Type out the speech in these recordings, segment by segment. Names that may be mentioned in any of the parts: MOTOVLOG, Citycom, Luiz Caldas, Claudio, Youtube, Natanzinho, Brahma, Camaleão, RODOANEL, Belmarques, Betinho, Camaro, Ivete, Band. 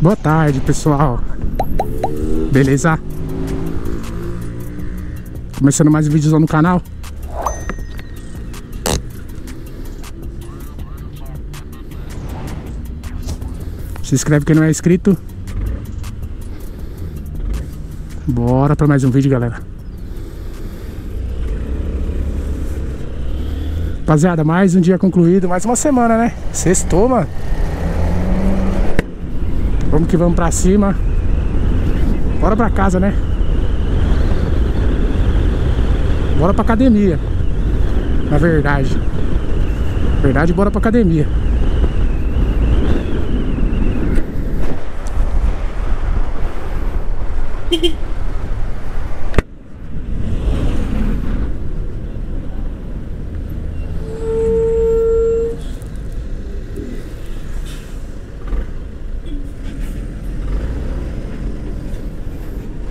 Boa tarde, pessoal. Beleza? Começando mais vídeos lá no canal. Se inscreve quem não é inscrito. Bora para mais um vídeo, galera. Rapaziada, mais um dia concluído, mais uma semana, né? Sextou, mano. Vamos que vamos pra cima. Bora pra casa, né? Bora pra academia. Na verdade. Na verdade, bora pra academia.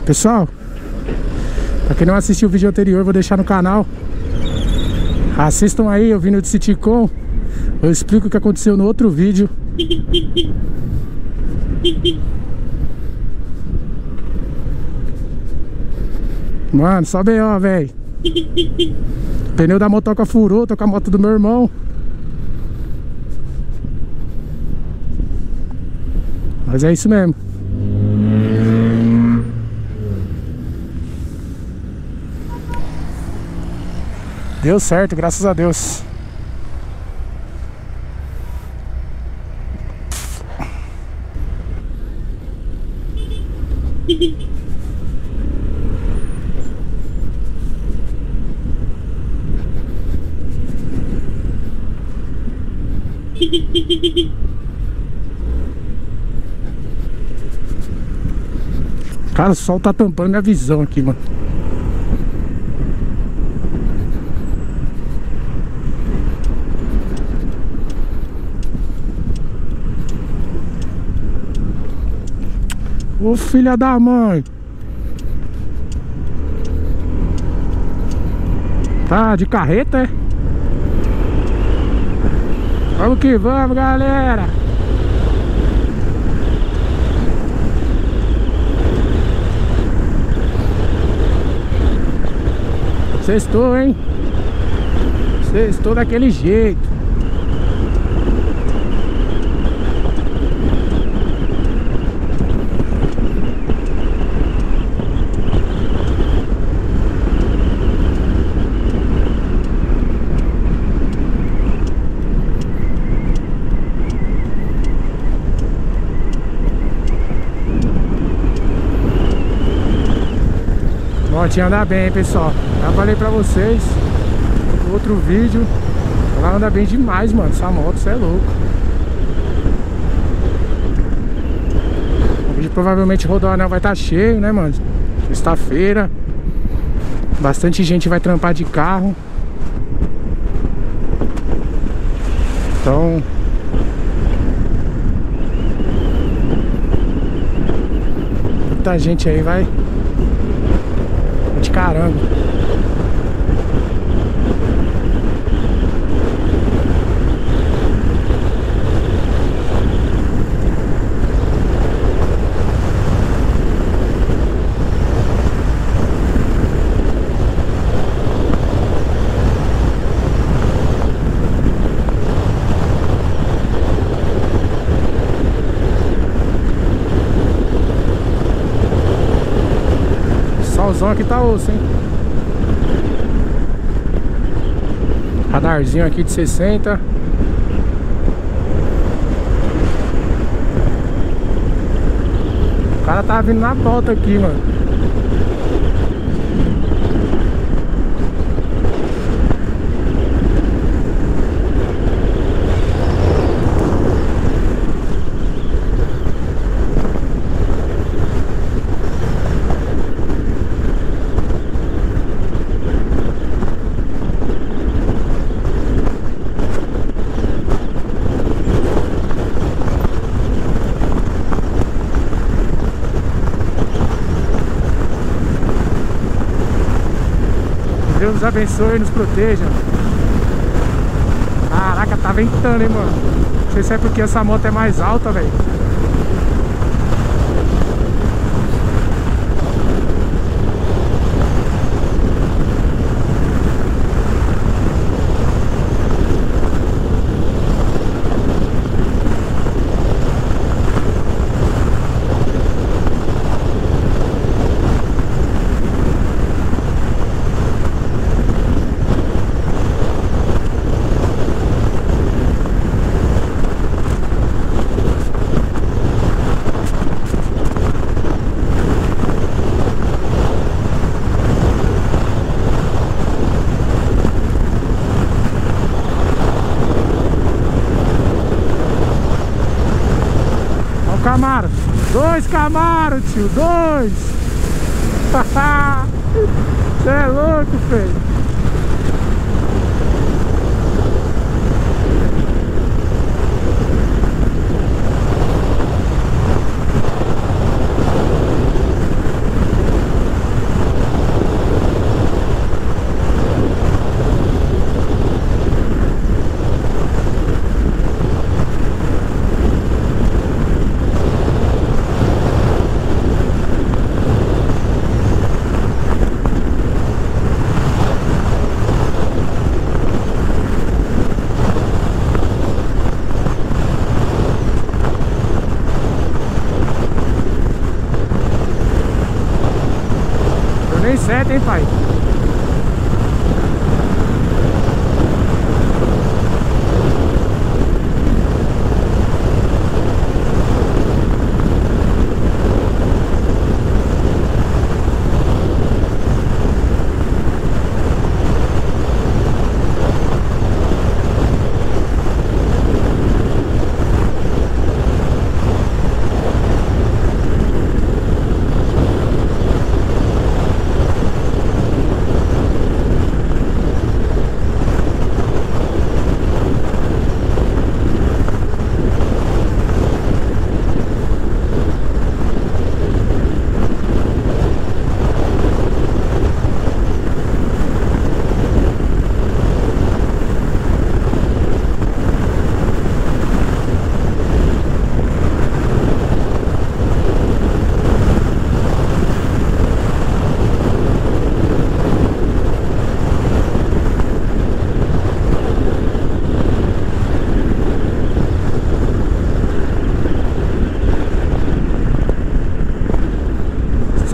Pessoal, pra quem não assistiu o vídeo anterior, vou deixar no canal. Assistam aí, eu vindo de Citycom. Eu explico o que aconteceu no outro vídeo. Mano, só B.O., velho. Pneu da motoca furou, tô com a moto do meu irmão. Mas é isso mesmo. Deu certo, graças a Deus. Cara, o sol tá tampando minha visão aqui, mano. Ô filha da mãe. Tá de carreta, é? Vamos que vamos, galera. Sextou, hein? Sextou daquele jeito. Motinha anda bem, pessoal. Já falei pra vocês no outro vídeo. Ela anda bem demais, mano. Essa moto, você é louco. Hoje provavelmente o Rodoanel vai estar cheio, né, mano? Sexta-feira. Bastante gente vai trampar de carro. Então... muita gente aí vai... Caramba. Solzão aqui tá osso, hein? Radarzinho aqui de 60. O cara tá vindo na volta aqui, mano. Deus nos abençoe e nos proteja. Caraca, tá ventando, hein, mano. Não sei se é porque essa moto é mais alta, velho. Camaro, dois Camaro, tio, dois. Você é louco, feio. Certo, hein, pai?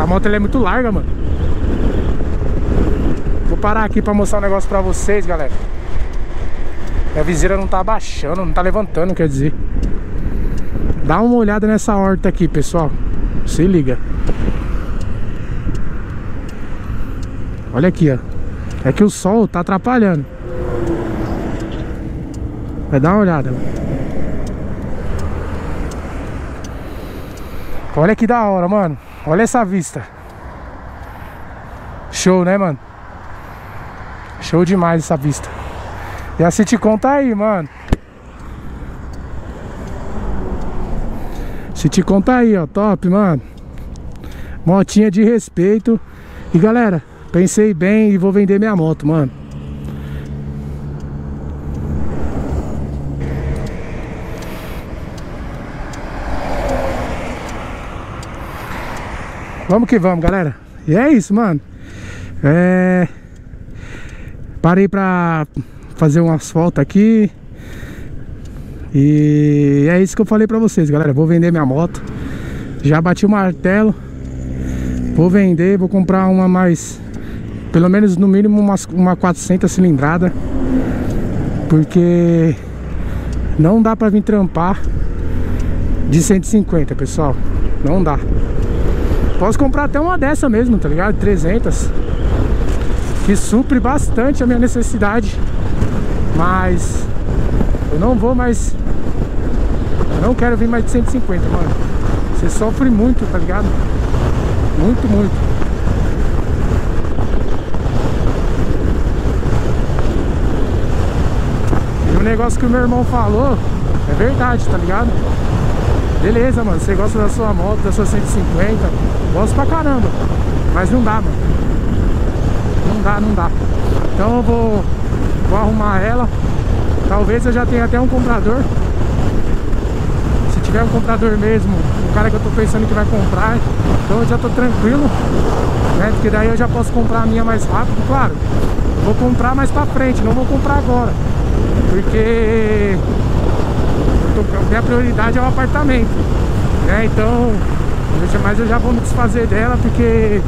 A moto é muito larga, mano. Vou parar aqui pra mostrar um negócio pra vocês, galera. Minha viseira não tá abaixando, não tá levantando, quer dizer. Dá uma olhada nessa horta aqui, pessoal. Se liga. Olha aqui, ó. É que o sol tá atrapalhando. Vai dar uma olhada. Olha que da hora, mano. Olha essa vista. Show, né, mano? Show demais essa vista. E a Citycom tá aí, mano. Citycom tá aí, ó, top, mano. Motinha de respeito. E galera, pensei bem e vou vender minha moto, mano. Vamos que vamos, galera. E é isso, mano. Parei pra fazer um asfalto aqui. E é isso que eu falei pra vocês, galera. Vou vender minha moto. Já bati o martelo. Vou vender, vou comprar uma mais... Pelo menos, no mínimo, uma 400 cilindrada. Porque não dá pra vir trampar de 150, pessoal. Não dá. Posso comprar até uma dessa mesmo, tá ligado? 300. Que supre bastante a minha necessidade. Mas eu não vou mais. Eu não quero vir mais de 150, mano. Você sofre muito, tá ligado? Muito, muito. E o negócio que o meu irmão falou é verdade, tá ligado? Beleza, mano, você gosta da sua moto, da sua 150, gosto pra caramba, mas não dá, mano. Não não dá. Então eu vou arrumar ela. Talvez eu já tenha até um comprador. Se tiver um comprador mesmo, o cara que eu tô pensando que vai comprar, então eu já tô tranquilo, né? Porque daí eu já posso comprar a minha mais rápido, claro. Vou comprar mais pra frente, não vou comprar agora, porque minha prioridade é o apartamento, né? Então, mas eu já vou me desfazer dela, porque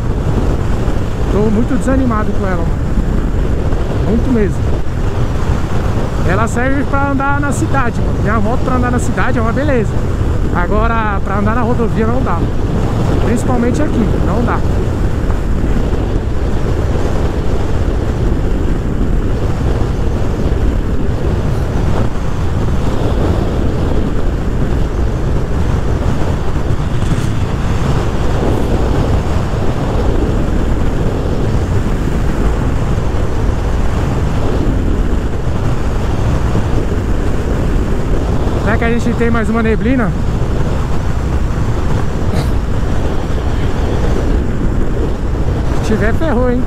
tô muito desanimado com ela, mano. Muito mesmo. Ela serve pra andar na cidade, mano. Minha moto pra andar na cidade é uma beleza. Agora, pra andar na rodovia não dá, principalmente aqui, não dá. Será que a gente tem mais uma neblina? Se tiver, ferrou, hein?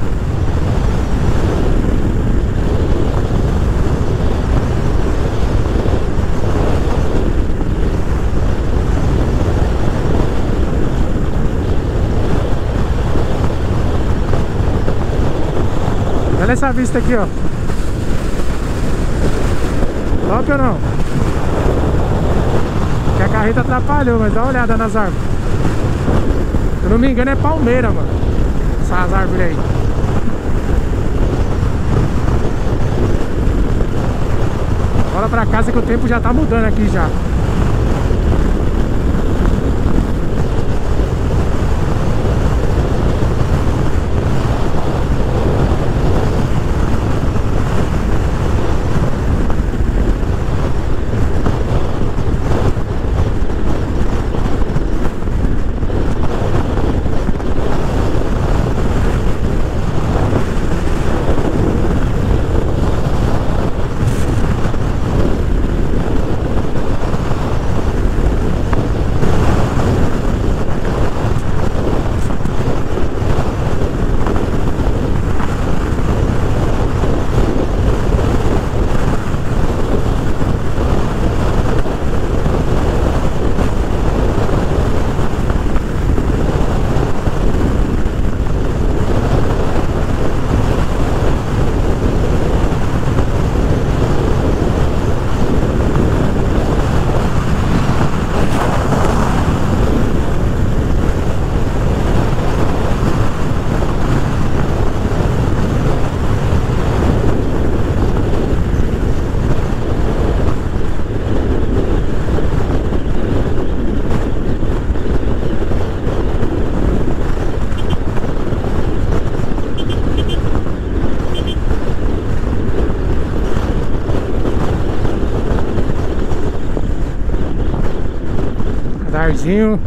Olha essa vista aqui, ó. Top ou não? A carreta atrapalhou, mas dá uma olhada nas árvores. Se eu não me engano é palmeira, mano, essas árvores aí. Bora pra casa que o tempo já tá mudando aqui já. Tarzinho.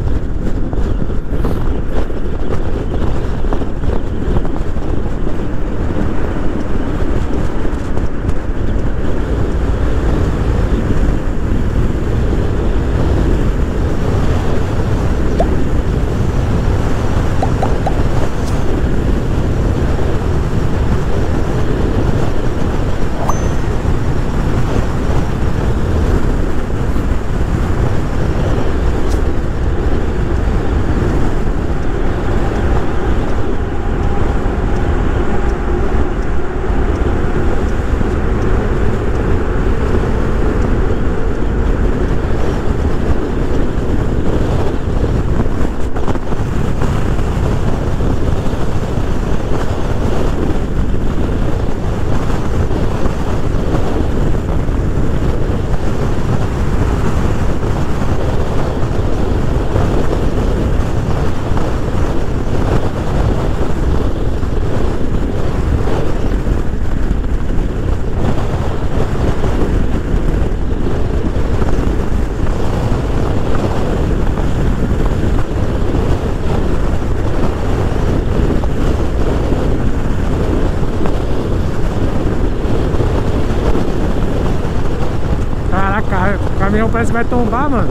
O caminhão parece que vai tombar, mano.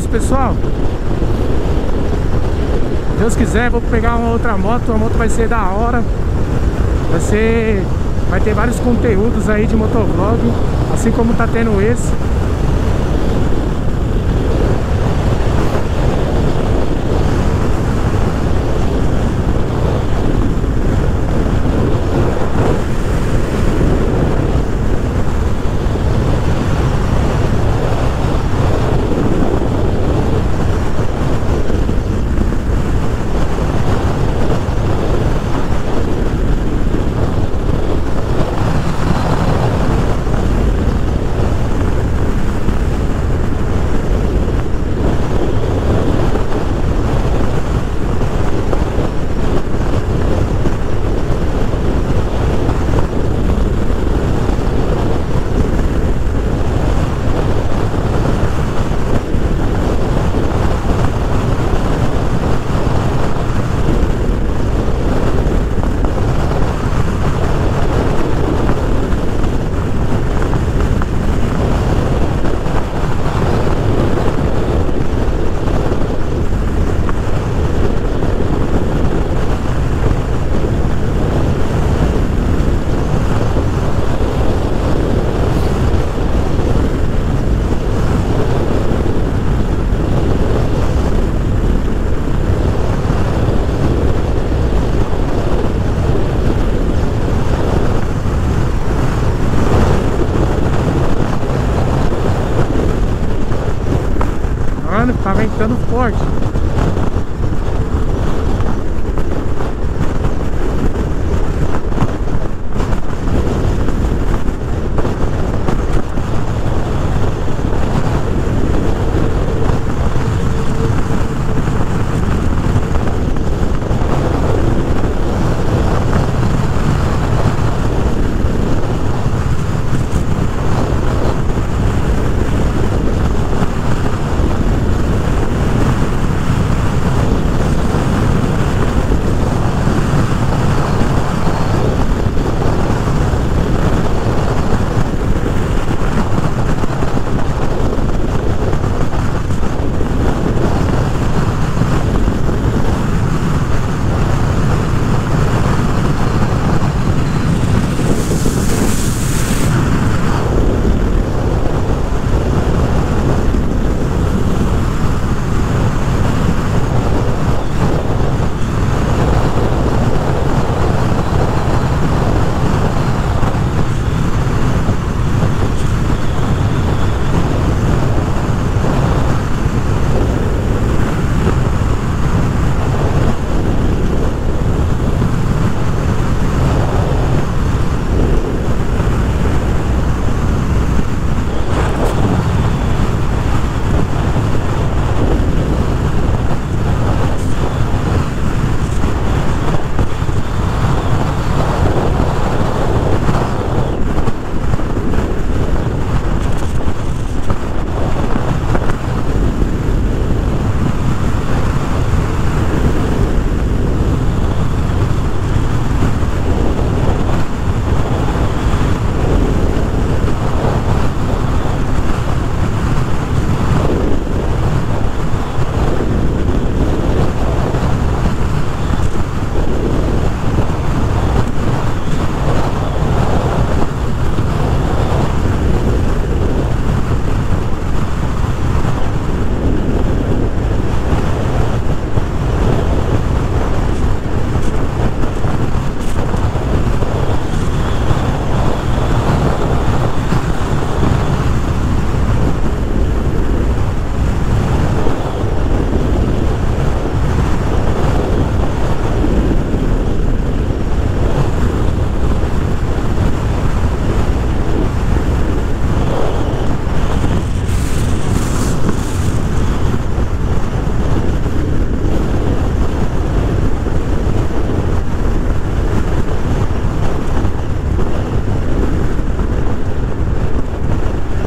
isso, pessoal. Se Deus quiser, vou pegar uma outra moto. A moto vai ser da hora. Vai ter vários conteúdos aí de motovlog, assim como tá tendo esse. Tá ventando forte.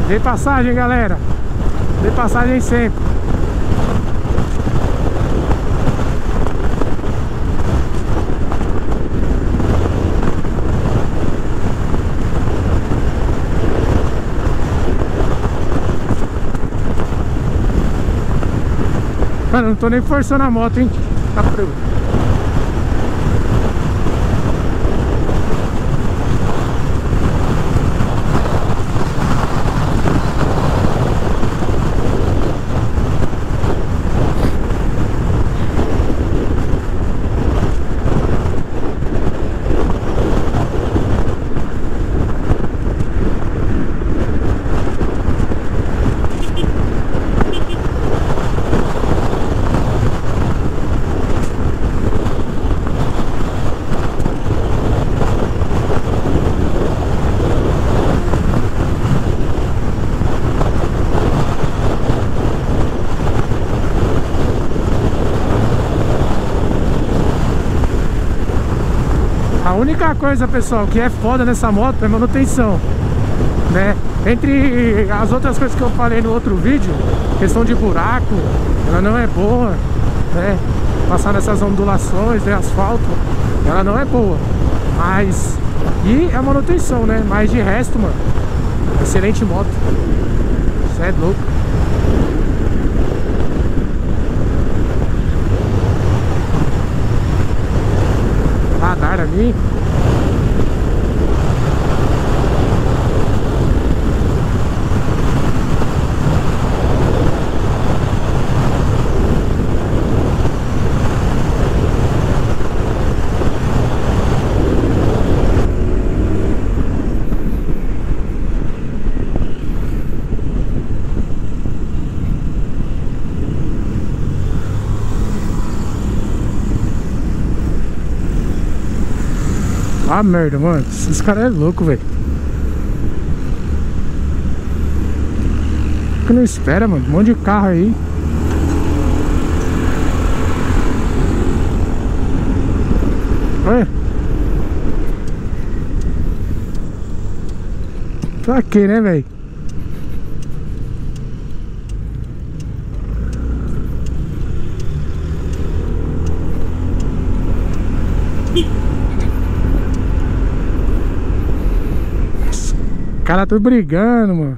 Dê passagem, galera. Dê passagem sempre. Mano, não tô nem forçando a moto, hein? Tá frio. A única coisa, pessoal, que é foda nessa moto é manutenção, né? Entre as outras coisas que eu falei no outro vídeo, questão de buraco, ela não é boa, né? Passar nessas ondulações, né? Asfalto, ela não é boa. Mas... e a manutenção, né? Mas de resto, mano, excelente moto. Isso é louco. Radar ali. Ah, merda, mano, esses caras é louco, velho. Por que não espera, mano? Um monte de carro aí. Olha. Pra quê, né, velho? Cara, tô brigando, mano.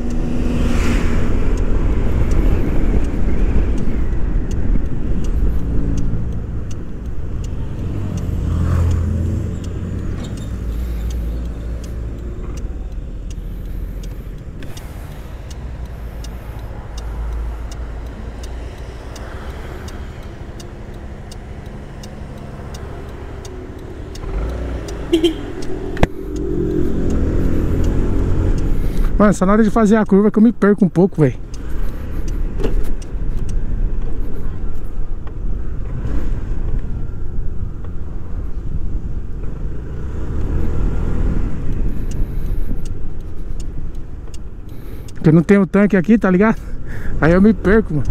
Mano, só na hora de fazer a curva que eu me perco um pouco, velho. Porque eu não tenho tanque aqui, tá ligado? Aí eu me perco, mano.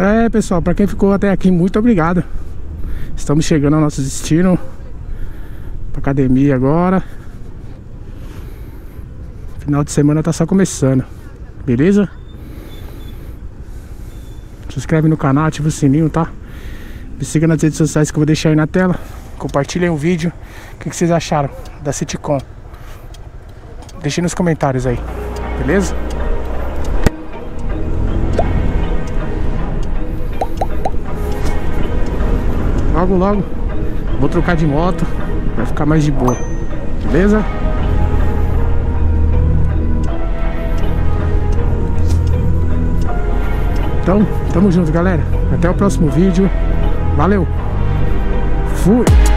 É, pessoal, para quem ficou até aqui, muito obrigado. Estamos chegando ao nosso destino, pra academia agora. Final de semana tá só começando, beleza? Se inscreve no canal, ativa o sininho, tá? Me siga nas redes sociais que eu vou deixar aí na tela. Compartilhem o vídeo. O que vocês acharam da Citycom? Deixem nos comentários aí, beleza? Logo, logo vou trocar de moto, vai ficar mais de boa, beleza? Então, tamo junto, galera. Até o próximo vídeo. Valeu! Fui!